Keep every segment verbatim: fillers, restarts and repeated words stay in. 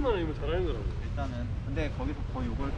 포지션만 아니면 잘하는 거라고. 일단은 근데 거기서 거의 요걸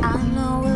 I know